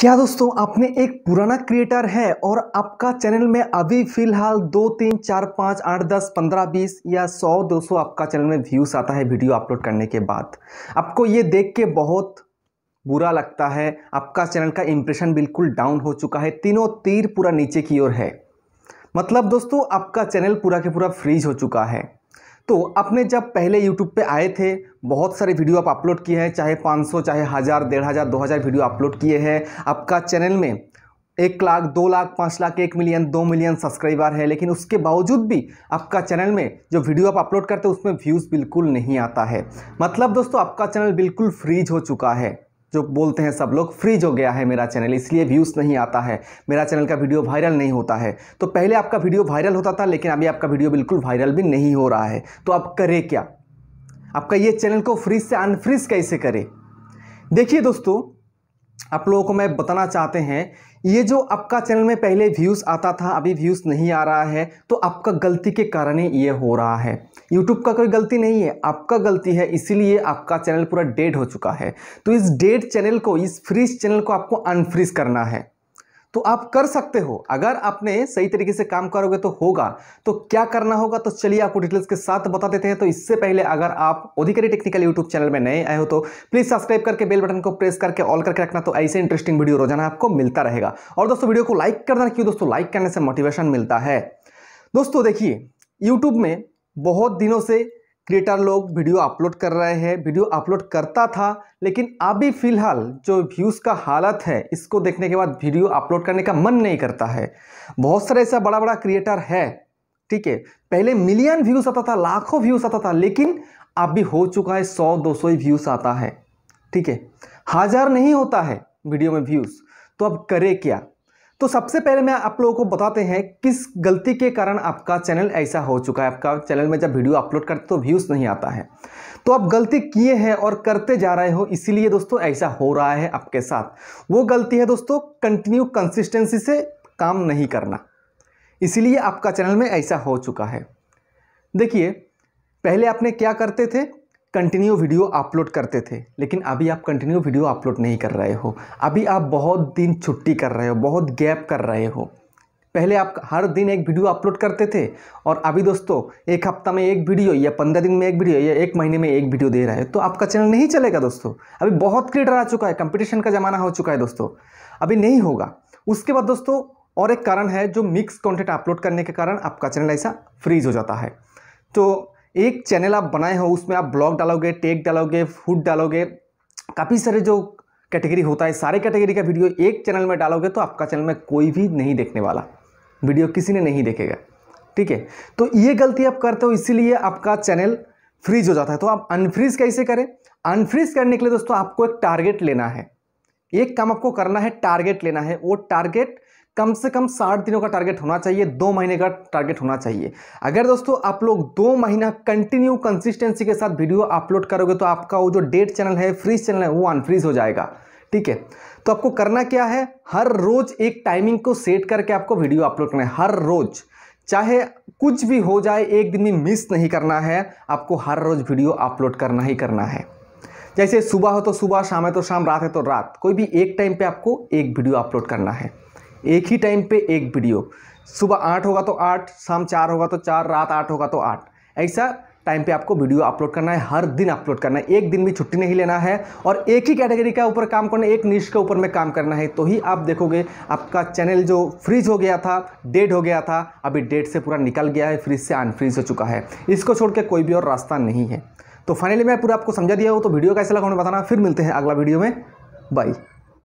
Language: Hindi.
क्या दोस्तों, आपने एक पुराना क्रिएटर है और आपका चैनल में अभी फिलहाल 2, 3, 4, 5, 8, 10, 15, 20 या 100, 200 आपका चैनल में व्यूज़ आता है वीडियो अपलोड करने के बाद। आपको ये देख के बहुत बुरा लगता है, आपका चैनल का इंप्रेशन बिल्कुल डाउन हो चुका है, तीनों तीर पूरा नीचे की ओर है। मतलब दोस्तों आपका चैनल पूरा के पूरा फ्रीज हो चुका है। तो आपने जब पहले YouTube पे आए थे, बहुत सारे वीडियो आप अपलोड किए हैं, चाहे 500, चाहे 1000, 1500, 2000 वीडियो अपलोड किए हैं। आपका चैनल में 1 lakh, 2 lakh, 5 lakh, 1 million, 2 million subscriber है, लेकिन उसके बावजूद भी आपका चैनल में जो वीडियो आप अपलोड करते हैं उसमें व्यूज़ बिल्कुल नहीं आता है। मतलब दोस्तों आपका चैनल बिल्कुल फ्रीज हो चुका है। जो बोलते हैं सब लोग, फ्रीज हो गया है मेरा चैनल, इसलिए व्यूज़ नहीं आता है, मेरा चैनल का वीडियो वायरल नहीं होता है। तो पहले आपका वीडियो वायरल होता था, लेकिन अभी आपका वीडियो बिल्कुल वायरल भी नहीं हो रहा है। तो आप करें क्या? आपका ये चैनल को फ्रीज से अनफ्रीज कैसे करें? देखिए दोस्तों, आप लोगों को मैं बताना चाहते हैं, ये जो आपका चैनल में पहले व्यूज़ आता था, अभी व्यूज़ नहीं आ रहा है, तो आपका गलती के कारण ही ये हो रहा है। यूट्यूब का कोई गलती नहीं है, आपका गलती है, इसीलिए आपका चैनल पूरा डेड हो चुका है। तो इस डेड चैनल को, इस फ्रीज चैनल को आपको अनफ्रीज करना है। तो आप कर सकते हो, अगर आपने सही तरीके से काम करोगे तो होगा। तो क्या करना होगा, तो चलिए आपको डिटेल्स के साथ बता देते हैं। तो इससे पहले अगर आप अधिकारी टेक्निकल यूट्यूब चैनल में नए आए हो तो प्लीज़ सब्सक्राइब करके बेल बटन को प्रेस करके ऑल करके रखना, तो ऐसे इंटरेस्टिंग वीडियो रोजाना आपको मिलता रहेगा। और दोस्तों वीडियो को लाइक कर देना, क्यों दोस्तों, लाइक करने से मोटिवेशन मिलता है। दोस्तों देखिए, यूट्यूब में बहुत दिनों से क्रिएटर लोग वीडियो अपलोड कर रहे हैं, वीडियो अपलोड करता था, लेकिन अभी फ़िलहाल जो व्यूज़ का हालत है, इसको देखने के बाद वीडियो अपलोड करने का मन नहीं करता है। बहुत सारे ऐसा बड़ा बड़ा क्रिएटर है, ठीक है, पहले मिलियन व्यूज़ आता था, लाखों व्यूज़ आता था, लेकिन अभी हो चुका है 100, 200 ही व्यूज़ आता है, ठीक है, 1000 नहीं होता है वीडियो में व्यूज़। तो अब करें क्या? तो सबसे पहले मैं आप लोगों को बताते हैं किस गलती के कारण आपका चैनल ऐसा हो चुका है। आपका चैनल में जब वीडियो अपलोड करते तो व्यूज़ नहीं आता है, तो आप गलती किए हैं और करते जा रहे हो, इसीलिए दोस्तों ऐसा हो रहा है आपके साथ। वो गलती है दोस्तों कंटिन्यू कंसिस्टेंसी से काम नहीं करना, इसीलिए आपका चैनल में ऐसा हो चुका है। देखिए, पहले आपने क्या करते थे, कंटिन्यू वीडियो अपलोड करते थे, लेकिन अभी आप कंटिन्यू वीडियो अपलोड नहीं कर रहे हो। अभी आप बहुत दिन छुट्टी कर रहे हो, बहुत गैप कर रहे हो। पहले आप हर दिन एक वीडियो अपलोड करते थे, और अभी दोस्तों 1 हफ्ता में 1 वीडियो या 15 दिन में 1 वीडियो या 1 महीने में 1 वीडियो दे रहे हो, तो आपका चैनल नहीं चलेगा दोस्तों। अभी बहुत क्रिएटर आ चुका है, कंपटीशन का ज़माना हो चुका है दोस्तों, अभी नहीं होगा। उसके बाद दोस्तों और एक कारण है, जो मिक्स कॉन्टेंट अपलोड करने के कारण आपका चैनल ऐसा फ्रीज हो जाता है। तो एक चैनल आप बनाए हो, उसमें आप ब्लॉग डालोगे, टेक डालोगे, फूड डालोगे, काफ़ी सारे जो कैटेगरी होता है, सारे कैटेगरी का वीडियो एक चैनल में डालोगे तो आपका चैनल में कोई भी नहीं देखने वाला, वीडियो किसी ने नहीं देखेगा, ठीक है। तो ये गलती आप करते हो, इसीलिए आपका चैनल फ्रीज हो जाता है। तो आप अनफ्रीज कैसे करें? अनफ्रीज करने के लिए दोस्तों आपको एक टारगेट लेना है, एक काम आपको करना है, टारगेट लेना है। वो टारगेट कम से कम 60 दिनों का टारगेट होना चाहिए, 2 महीने का टारगेट होना चाहिए। अगर दोस्तों आप लोग 2 महीना कंटिन्यू कंसिस्टेंसी के साथ वीडियो अपलोड करोगे तो आपका वो जो डेड चैनल है, फ्रीज चैनल है, वो अनफ्रीज हो जाएगा, ठीक है। तो आपको करना क्या है, हर रोज एक टाइमिंग को सेट करके आपको वीडियो अपलोड करना है, हर रोज, चाहे कुछ भी हो जाए, एक दिन भी मिस नहीं करना है, आपको हर रोज वीडियो अपलोड करना ही करना है। जैसे सुबह हो तो सुबह, शाम है तो शाम, रात है तो रात, कोई भी एक टाइम पे आपको एक वीडियो अपलोड करना है, एक ही टाइम पे एक वीडियो। सुबह 8 होगा तो 8, शाम 4 होगा तो 4, रात 8 होगा तो 8, ऐसा टाइम पे आपको वीडियो अपलोड करना है, हर दिन अपलोड करना है, एक दिन भी छुट्टी नहीं लेना है, और एक ही कैटेगरी का ऊपर काम करना है, एक निश के ऊपर में काम करना है। तो ही आप देखोगे आपका चैनल जो फ्रीज हो गया था, डेड हो गया था, अभी डेड से पूरा निकल गया है, फ्रीज से अनफ्रीज हो चुका है। इसको छोड़ के कोई भी और रास्ता नहीं है। तो फाइनली मैं पूरा आपको समझा दिया हूँ। तो वीडियो कैसा लगा हमें बताना, फिर मिलते हैं अगला वीडियो में। बाय।